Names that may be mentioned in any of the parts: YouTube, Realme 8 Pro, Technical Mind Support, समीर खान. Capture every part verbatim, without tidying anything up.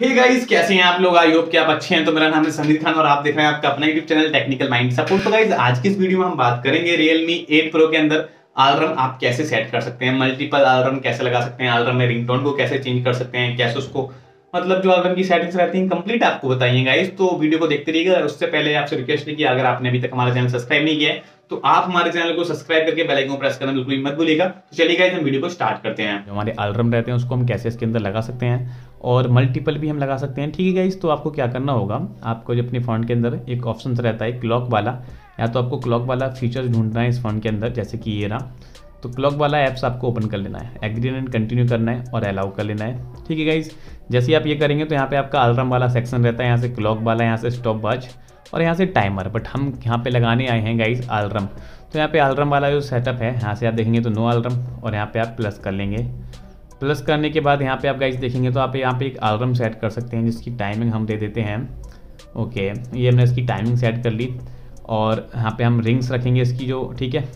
Hey guys, कैसे हैं आप लोग? आई होप कि आप अच्छे हैं। तो मेरा नाम है समीर खान और आप देख रहे हैं आपका अपना YouTube channel technical mind support. तो गाइस, आज की इस वीडियो में हम बात करेंगे Realme एट Pro के अंदर अलार्म आप कैसे सेट कर सकते हैं, मल्टीपल अलार्म कैसे लगा सकते हैं, अलार्म में रिंगटोन को कैसे चेंज कर सकते हैं, कैसे उसको मतलब जो अलार्म की सेटिंग्स रहती हैं कंप्लीट आपको बताइए गाइस। तो वीडियो को देखते रहिएगा। उससे पहले आपसे रिक्वेस्ट है कि अगर आपने अभी तक हमारा चैनल सब्सक्राइब नहीं किया है तो आप हमारे चैनल को सब्सक्राइब करके बेल आइकन को प्रेस करना बिल्कुल भी मत भूलिएगा। तो चलिए गाइस, हम वीडियो को स्टार्ट करते हैं। जो हमारे अलार्म रहते हैं उसको हम कैसे इसके अंदर लगा सकते हैं और मल्टीपल भी हम लगा सकते हैं, ठीक है गाइस। तो आपको क्या करना होगा, आपको जो अपने फ़ोन के अंदर एक ऑप्शन रहता है क्लॉक वाला, या तो आपको क्लॉक वाला फीचर्स ढूंढना है इस फ़ोन के अंदर, जैसे कि ये रहा। तो क्लॉक वाला ऐप्स आपको ओपन कर लेना है, एग्री एंड कंटिन्यू करना है और अलाउ कर लेना है, ठीक है गाइस। जैसे आप ये करेंगे तो यहाँ पे आपका अलार्म वाला सेक्शन रहता है, यहाँ से क्लॉक वाला, यहाँ से स्टॉप वॉच और यहाँ से टाइमर। बट हम यहाँ पे लगाने आए हैं गाइस अलार्म। तो यहाँ पे अलार्म वाला जो सेटअप है, यहाँ से आप देखेंगे तो नो अलार्म और यहाँ पर आप प्लस कर लेंगे। प्लस करने के बाद यहाँ पर आप गाइस देखेंगे तो आप यहाँ पर एक अलार्म सेट कर सकते हैं जिसकी टाइमिंग हम दे देते हैं। ओके, ये हमने इसकी टाइमिंग सेट कर ली और यहाँ पर हम रिंग्स रखेंगे इसकी जो, ठीक है।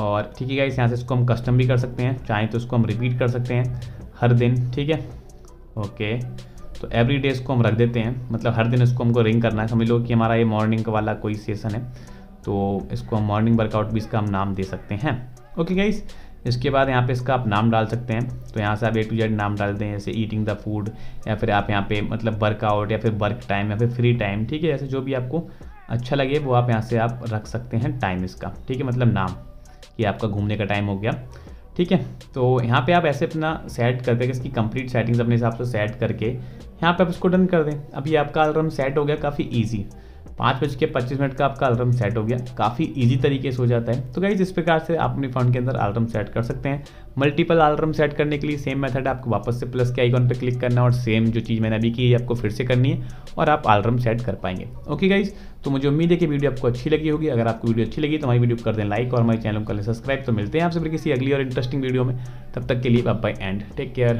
और ठीक है गाइस, यहाँ से इसको हम कस्टम भी कर सकते हैं, चाहें तो इसको हम रिपीट कर सकते हैं हर दिन, ठीक है। ओके, तो एवरी डे इसको हम रख देते हैं, मतलब हर दिन इसको हमको रिंग करना है। समझ लो कि हमारा ये मॉर्निंग वाला कोई सेशन है, तो इसको हम मॉर्निंग वर्कआउट भी इसका हम नाम दे सकते हैं। ओके गाइस, इसके बाद यहाँ पे इसका आप नाम डाल सकते हैं। तो यहाँ से आप ए टू जेड नाम डाल दें, जैसे ईटिंग द फूड, या फिर आप यहाँ पे मतलब वर्कआउट, या फिर वर्क टाइम, या फिर फ्री टाइम, ठीक है। जैसे जो भी आपको अच्छा लगे वो आप यहाँ से आप रख सकते हैं टाइम इसका, ठीक है, मतलब नाम। ये आपका घूमने का टाइम हो गया, ठीक है। तो यहाँ पे आप ऐसे अपना सेट करते हैं, इसकी कंप्लीट सेटिंग्स अपने हिसाब से सेट करके यहाँ पे आप इसको डन कर दें। अभी आपका अलार्म सेट हो गया, काफ़ी इजी। पाँच बज के पच्चीस मिनट का आपका अलार्म सेट हो गया, काफ़ी इजी तरीके से हो जाता है। तो गाइस, इस प्रकार से आप अपने फ़ोन के अंदर अलार्म सेट कर सकते हैं। मल्टीपल अलार्म सेट करने के लिए सेम मेथड, आपको वापस से प्लस के आइकॉन पर क्लिक करना और सेम जो चीज़ मैंने अभी की है आपको फिर से करनी है और आप अलार्म सेट कर पाएंगे। ओके गाइस, तो मुझे उम्मीद है कि वीडियो आपको अच्छी लगी होगी। अगर आपको वीडियो अच्छी लगी तो हमारी वीडियो कर दें लाइक और हमारे चैनल को कर लें सब्सक्राइब। तो मिलते हैं आपसे फिर किसी अगली और इंटरेस्टिंग वीडियो में। तब तक के लिए bye bye and take care.